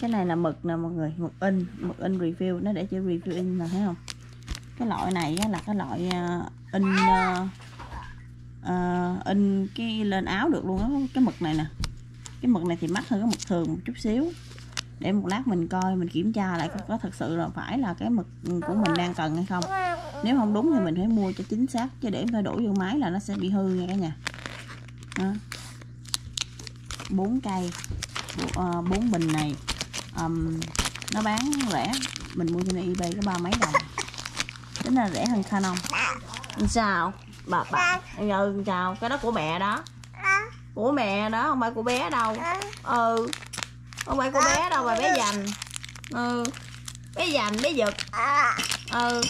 Cái này là mực nè mọi người, mực in review, nó để chữ review in là thấy không. Cái loại này là cái loại in cái lên áo được luôn đó. Cái mực này nè, cái mực này thì mắc hơn cái mực thường một chút xíu. Để một lát mình coi, mình kiểm tra lại có thật sự là phải là cái mực của mình đang cần hay không. Nếu không đúng thì mình phải mua cho chính xác, chứ để nó đổ vô máy là nó sẽ bị hư nha cả nhà. 4 cây, 4 bình này nó bán rẻ, mình mua trên eBay có 30 mấy đồng. Tính là rẻ hơn Canon. Sao? Bà Như chào, cái đó của mẹ đó. Của mẹ đó, không phải của bé đâu. Ừ, không phải của bé đâu mà bé dành. Ừ, bé dành, bé giật. Ừ,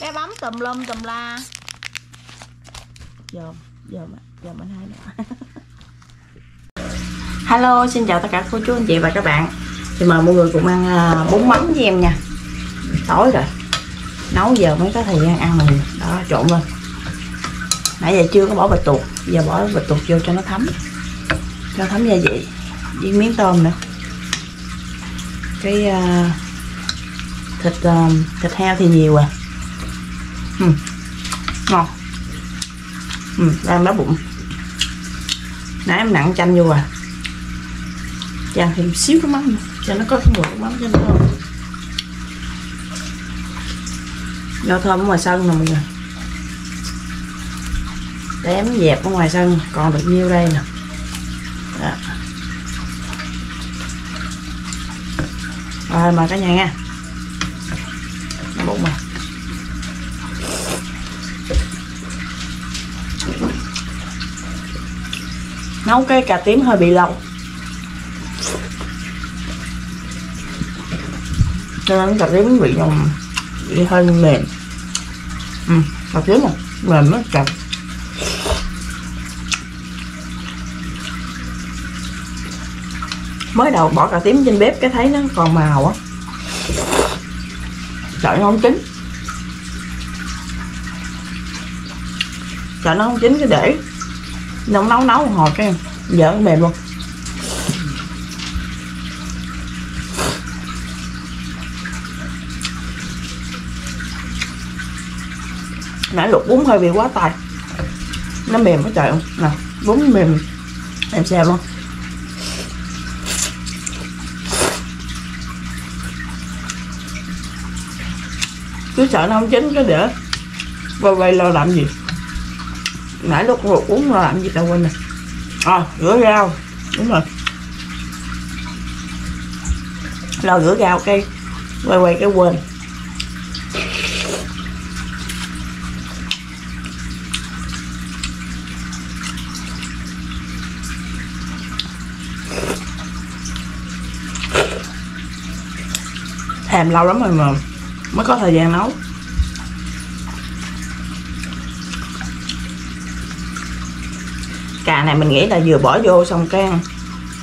bé bấm tùm lum tùm la. Giờ mình hai nữa. Hello, xin chào tất cả cô chú anh chị và các bạn. Thì mời mọi người cùng ăn bún mắm với em nha. Tối rồi, nấu giờ mới có thời gian ăn mình. Đó, trộn lên. Nãy giờ chưa có bỏ bạch tuộc, giờ bỏ bạch tuộc vô cho nó thấm. Cho thấm gia vị với miếng tôm nữa. Cái thịt heo thì nhiều à. Ngon. Đang đói bụng. Nãy em nặng chanh vô à. Chà thì một xíu cái mắm cho nó có cái mùi mắm cho nó thơm. Nó thơm ở ngoài sân nè mọi người. Để em dẹp ở ngoài sân còn được nhiêu đây nè. Đó. Rồi mời cả nhà nha. Nó bụng mà. Nấu cái cà tím hơi bị lâu cho nên cà tím bị hơi mềm. Cà tím này mềm nó chặt. Mới đầu bỏ cà tím trên bếp cái thấy nó còn màu á, sợ nó không chín. Sợ nó không chín cái để nấu hồi cái giờ nó mềm luôn. Nãy luộc bún hơi bị quá tài, nó mềm quá trời. Không nè, bún mềm em xem luôn. Cứ sợ nó không chín cái để vào vây lo làm gì. Nãy lúc luộc bún lo làm gì tao quên rồi. Rửa rau, đúng rồi, lo rửa rau cái quay cái quên. Thèm lâu lắm rồi mà mới có thời gian nấu. Cà này mình nghĩ là vừa bỏ vô xong cái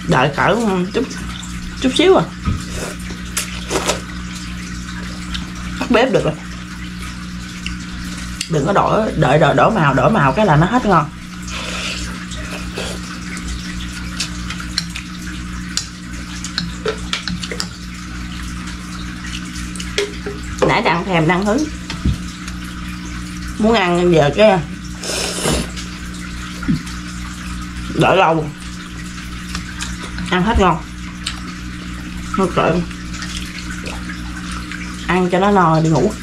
đợi cỡ chút xíu à, tắt bếp được rồi. Đừng có đổ màu cái là nó hết ngon. Nãy đang thèm đang hứng muốn ăn, giờ cái đợi lâu ăn hết ngon. Thôi trời, ăn cho nó no đi ngủ.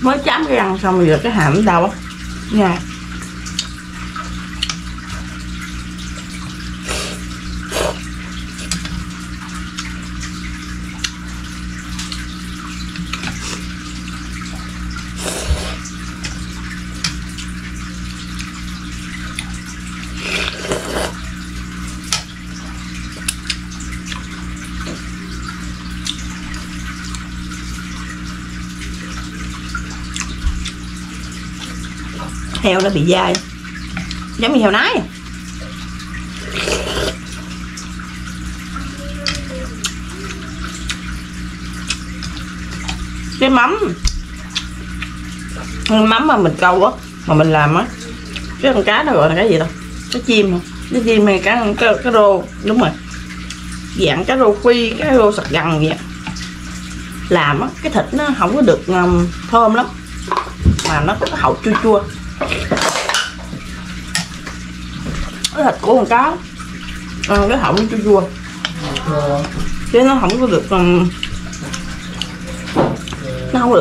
Mới chám cái ăn xong rồi cái hàm đau á nha. Heo nó bị dai giống như heo nái. Cái mắm mắm mà mình câu á, mà mình làm á, cái con cá nó gọi là cái gì đâu, cái chim hả? Cái chim hay cá rô, đúng rồi, dạng cá rô phi, cá rô sặc gần vậy. Làm á, cái thịt nó không có được thơm lắm, mà nó có cái hậu chua chua. Cái thịt của con cá ăn cái hậu nó chua chua, chứ nó không có được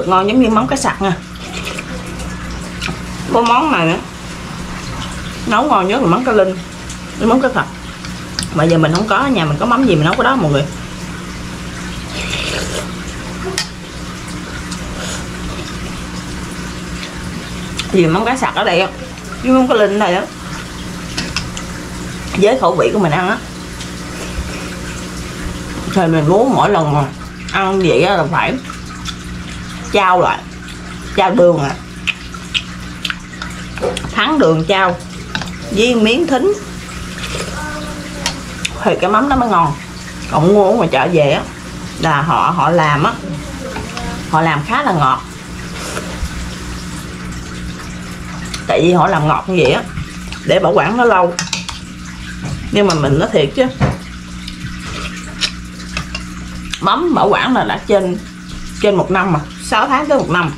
ngon giống như món cá sặc nha. Có món này nữa nấu ngon nhất là món cá linh với món cá sặc, mà giờ mình không có, ở nhà mình có mắm gì mình nấu cái đó mọi người. Vì món cá sặc ở đây á, với món cá linh này á, với khẩu vị của mình ăn á thì mình muốn mỗi lần mà ăn vậy á là phải chao lại, chao đường à, thắng đường chao với miếng thính thì cái mắm nó mới ngon. Còn mua ở ngoài chợ về á là họ làm á, họ làm khá là ngọt, tại vì họ làm ngọt như vậy á để bảo quản nó lâu. Nhưng mà mình nói thiệt chứ mắm bảo quản là đã trên 1 năm mà 6 tháng tới 1 năm,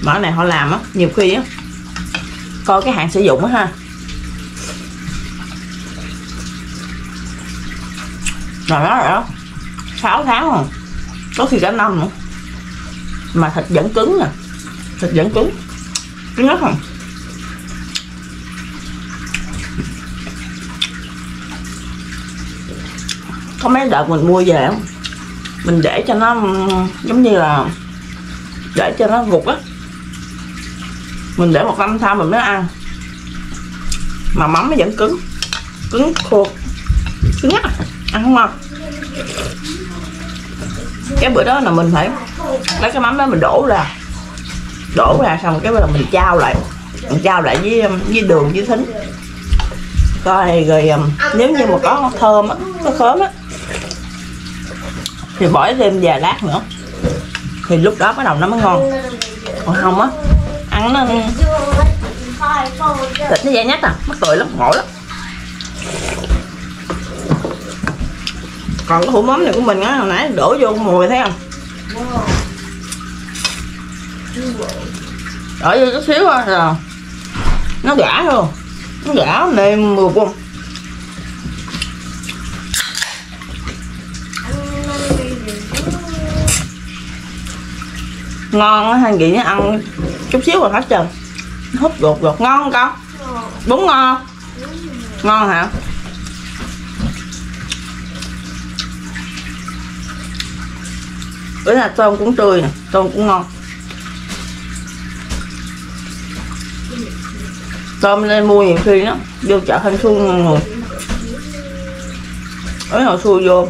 mà ở này họ làm á, nhiều khi á coi cái hạn sử dụng á ha, rồi đó 6 tháng rồi, có khi cả năm nữa mà thịt vẫn cứng nè, thịt vẫn cứng nhất không. Có mấy đợt mình mua về không, mình để cho nó giống như là để cho nó gục á, mình để 1 năm sau mình mới ăn, mà mắm nó vẫn cứng khô, cứng á, ăn không ngon. Cái bữa đó là mình phải lấy cái mắm đó mình đổ ra xong cái là mình chao lại với đường với thính coi, rồi nếu như mà có thơm á, có khóm á thì bỏ thêm vài lát nữa thì lúc đó bắt đầu nó mới ngon. Còn không á, ăn nó thịt nó dai nhách à, mắc cười lắm, ngộ lắm. Còn cái hũ mắm này của mình á, hồi nãy đổ vô mùi thấy không, đổ vô chút xíu thôi rồi nó gã luôn, nó gã nêm mượt luôn. Ngon á, hai chị nó ăn chút xíu rồi hết trơn, húp gột ngon không con? Đúng ngon, ngon hả? Bữa nay tôm cũng tươi nè, tôm cũng ngon. Tôm nên mua nhiều khi đó, vô chợ Thanh Xuân ngon người. Ở hồi xưa vô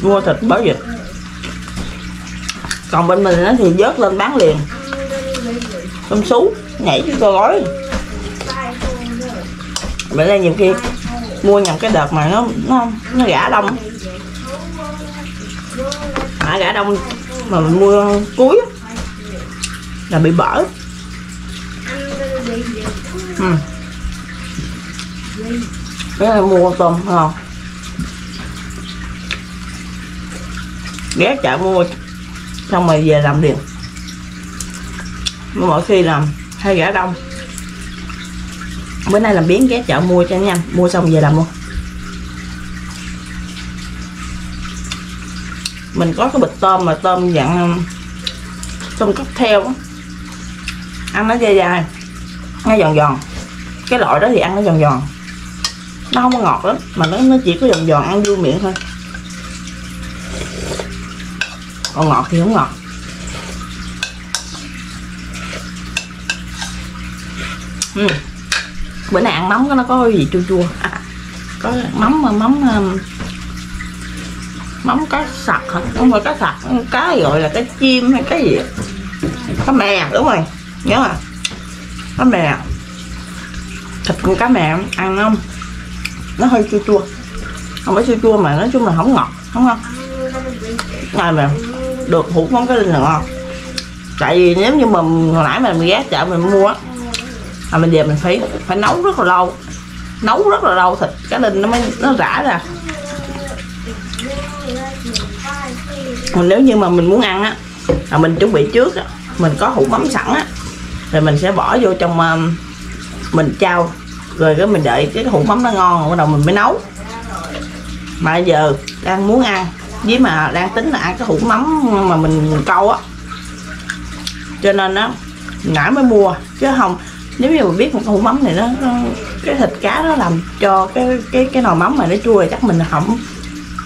mua thịt bở vịt, còn bên mình thì vớt lên bán liền, tôm sú nhảy chứ cơ gói. Bữa nay nhiều khi mua nhầm cái đợt mà nó gã đông, mà gã đông mà mình mua cuối là bị bở. Cái này mua tôm không, ghé chợ mua xong rồi về làm liền. Mỗi khi làm hay gã đông, bữa nay làm biến ghé chợ mua cho nhanh, mua xong về làm luôn. Mình có cái bịch tôm mà tôm dạng tôm cocktail á, ăn nó dai, nó giòn. Cái loại đó thì ăn nó giòn, nó không có ngọt lắm, mà nó chỉ có giòn, ăn vui miệng thôi, còn ngọt thì không ngọt. Bữa nay ăn mắm nó có gì chua, có mắm cá sặc hả? Đúng rồi, cá sặc, cá gọi là cái chim hay cái gì, cá mè, đúng rồi, nhớ à, cá mè. Thịt con cá mè ăn không, nó hơi chua, không phải chua mà nói chung là không ngọt, đúng không? Này mà được hủ món cá linh là ngon. Tại vì nếu như mình hồi nãy mình ghé chợ mình mua á, mình về mình phải nấu rất là lâu, thịt cá linh nó mới rã ra. Còn nếu như mà mình muốn ăn á, là mình chuẩn bị trước á, mình có hũ mắm sẵn á, rồi mình sẽ bỏ vô trong mình chao, rồi cái mình đợi cái hũ mắm nó ngon rồi bắt đầu mình mới nấu. Mà giờ đang muốn ăn với mà đang tính là ăn cái hũ mắm mà mình câu á, cho nên á nãy mới mua, chứ không nếu như mình biết một cái hũ mắm này nó cái thịt cá nó làm cho cái nồi mắm mà nó chua thì chắc mình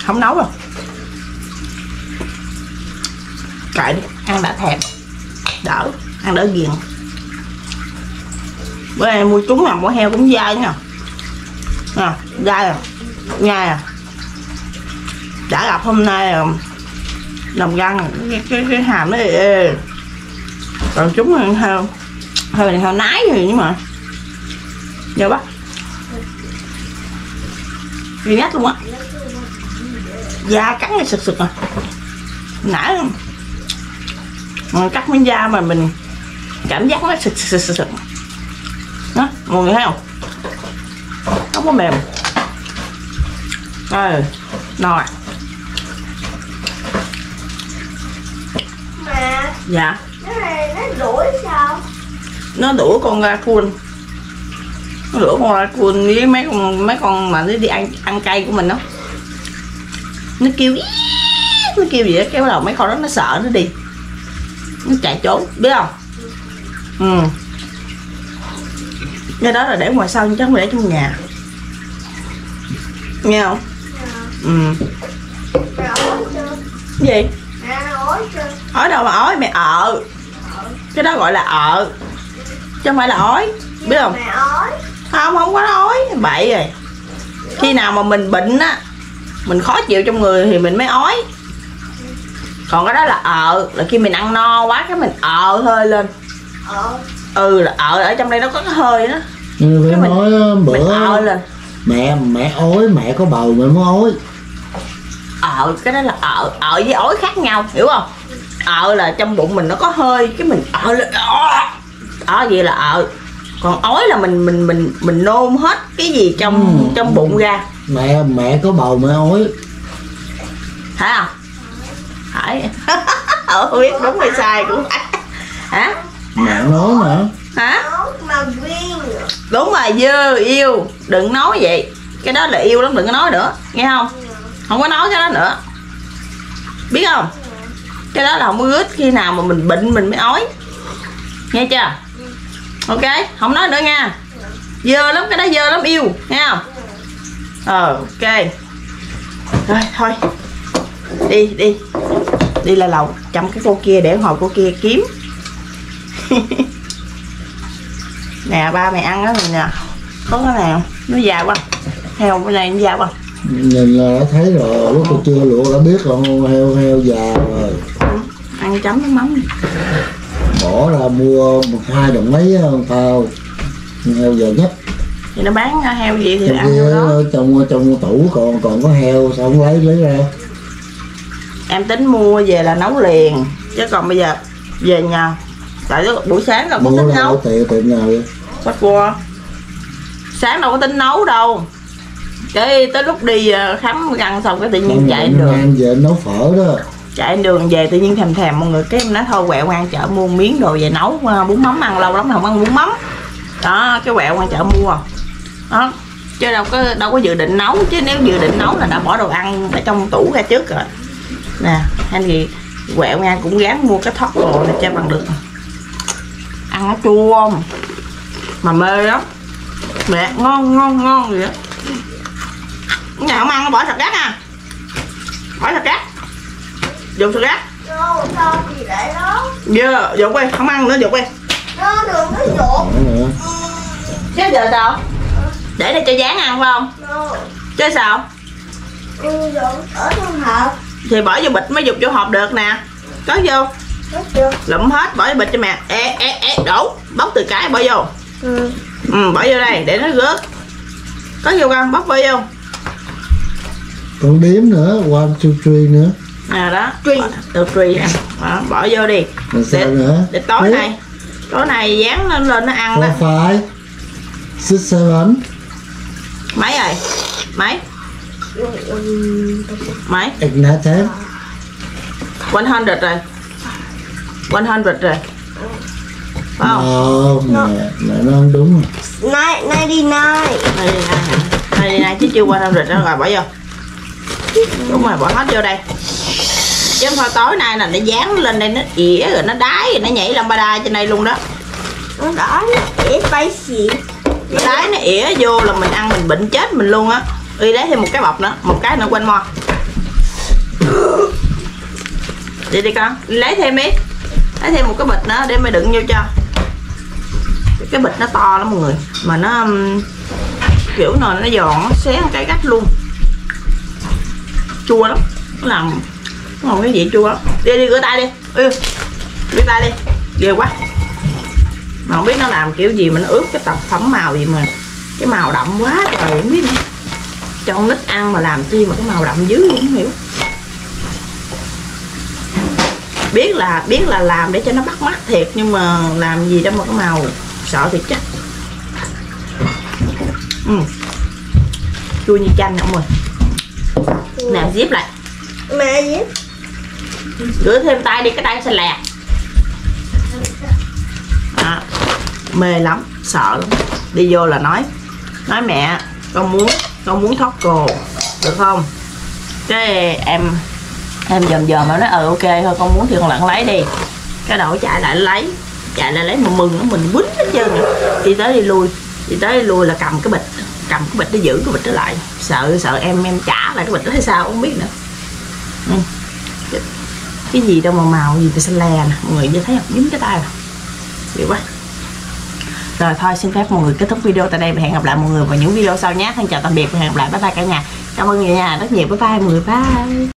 không nấu đâu. Kệ đi, ăn đã thèm đỡ, ăn đỡ ghiền. Bữa nay mua trúng làm mua heo cũng dai nha, dai à, nhai à. Đã gặp hôm nay đồng răng cái hàm nó ê. Còn chúng ăn heo, heo nái gì nhưng mà giờ bắt đi nhát luôn á, da cắn cái sực sực à. Nãy mình cắt miếng da mà mình cảm giác nó sực sực sực sực đó, mọi người thấy không, không có mềm. No ạ. Mà dạ, cái này nó đuổi sao? Nó đuổi con raccoon. Nó đuổi con raccoon với mấy con mà nó đi ăn cây của mình đó. Nó kêu ý, nó kêu gì đó, cái bắt đầu mấy con đó nó sợ nó đi, nó chạy trốn, biết không? Ừ. Cái đó là để ngoài sân chứ không để trong nhà, nghe không? Ừ. Mẹ ối chưa? Gì? Mẹ ối chưa? Ối đâu mà ối, mẹ ợ. Cái đó gọi là ợ, chứ không phải là ối, biết không? Mẹ ối. Không có ối, bậy rồi. Khi nào mà mình bệnh á, mình khó chịu trong người thì mình mới ối. Còn cái đó là ợ, là khi mình ăn no quá cái mình ợ hơi lên. Ừ, là ợ, ở trong đây nó có cái hơi đó. Ừ, cái mình ợ lên. Mẹ ối, mẹ có bầu mẹ mới ối. Cái đó là ợ với ối khác nhau, hiểu không? Là trong bụng mình nó có hơi, cái mình lên vậy là ợ. Còn ối là mình nôn hết cái gì trong bụng ra. Mẹ có bầu mẹ ối. Phải không? Phải. Biết đúng hay sai cũng phải. Hả? Mẹ nói hả? Hả? Đúng rồi, dư yêu, đừng nói vậy, cái đó là yêu lắm, đừng có nói nữa, nghe không? Không có nói cái đó nữa, biết không? Cái đó là không có rít, khi nào mà mình bệnh mình mới ói, nghe chưa? Ok, không nói nữa nha, dơ lắm, cái đó dơ lắm, yêu, nghe không? Ok rồi, thôi đi là lầu chăm cái cô kia để hồi cô kia kiếm. Nè ba mày ăn đó rồi nè, có cái này không? Nó già quá, heo bên này nó già quá. Nhìn là đã thấy rồi, lúc tôi chưa luộc đã biết rồi, heo già rồi. Ăn chấm với mắm. Bỏ ra mua 2 đồng mấy tao, heo già nhất. Thì nó bán heo gì thì ăn heo đó. Trong tủ còn có heo sao không lấy ra? Em tính mua về là nấu liền, chứ còn bây giờ về nhà. Tại đó, buổi sáng đâu có tính nấu, bắt qua sáng đâu có tính nấu đâu, cái tới lúc đi khám răng xong cái tự nhiên chạy đường em về nấu phở đó, chạy đường về tự nhiên thèm mọi người, cái em nói thôi quẹo qua chợ mua miếng đồ về nấu bún mắm ăn, lâu lắm không ăn bún mắm đó, cái quẹo qua chợ mua đó, chứ đâu có dự định nấu, chứ nếu dự định nấu là đã bỏ đồ ăn ở trong tủ ra trước rồi nè. Anh thì quẹo qua cũng gán mua cái thóc đồ này cho bằng được, ăn nó chua không mà mê lắm mẹ, ngon gì á. Nhà không ăn nó bỏ sạch rác à, bỏ sạch rác, dùng sạch rác dơ dột quay, không ăn nữa dột quay đường nó dột chứ giờ sao để đây cho dán ăn phải không, chứ sao ở trong hộp thì bỏ vô bịch mới dục vô hộp được nè, có vô lụm hết bỏ vô bịch cho mẹ. Ê đổ bóc từ cái bỏ vô. Ừ, bỏ vô đây để nó rớt, có vô không, bóc bỏ vô con điếm nữa, qua siêu truy nữa. đó truy từ truy đó, bỏ vô đi để tối này dán lên nó ăn đó. 5, 6, 7 mấy rồi mấy 100 rồi 100 rồi không nó đúng rồi 99 chứ chưa 100 rồi đó, rồi bỏ vô đúng rồi, bỏ hết vô đây chứ thôi tối nay là nó dán lên đây nó ỉa rồi nó đái rồi nó nhảy lambada trên đây luôn đó, nó đói nó ỉa spicy đái nó ỉa vô là mình ăn mình bệnh chết mình luôn á. Y lấy thêm một cái bọc nữa, một cái nữa quên mo đi đi con, lấy thêm đi, lấy thêm một cái bịch nữa để mày đựng vô cho. Cái bịch nó to lắm mọi người, mà nó kiểu nồi nó giòn, nó xé một cái gách luôn, chua lắm, nó làm còn cái gì chua lắm. Đi đi rửa tay đi, rửa tay đi, ghê quá. Mà không biết nó làm kiểu gì mà nó ướp cái tập phẩm màu gì mà cái màu đậm quá trời, không biết nữa. Cho con nít ăn mà làm chi mà cái màu đậm dữ luôn, không hiểu. Biết là làm để cho nó bắt mắt thiệt, nhưng mà làm gì đâu mà cái màu sợ thiệt chắc. Chua như chanh không rồi. Nè díp lại. Mẹ díp. Rửa thêm tay đi, cái tay sẽ lẹt. À, mê lắm, sợ lắm. Đi vô là nói mẹ, con muốn thoát cồ được không? Cái em dòm mà nói ok thôi, con muốn thì con lặn lấy đi. Cái đầu chạy lại lấy, mà mừng nó mình quýnh hết trơn nữa. Đi tới đi lui, là cầm cái bịch, để giữ cái bịch đó lại. Sợ em trả lại cái bịch đó hay sao không biết nữa. Cái gì đâu mà màu gì thì xanh lè nè, mọi người thấy không? Dính cái tay nè. Điều quá. Rồi thôi xin phép mọi người kết thúc video tại đây và hẹn gặp lại mọi người vào những video sau nhé. Thân chào tạm biệt và hẹn gặp lại, bye bye cả nhà. Cảm ơn cả nhà rất nhiều, bye bye mọi người, bye.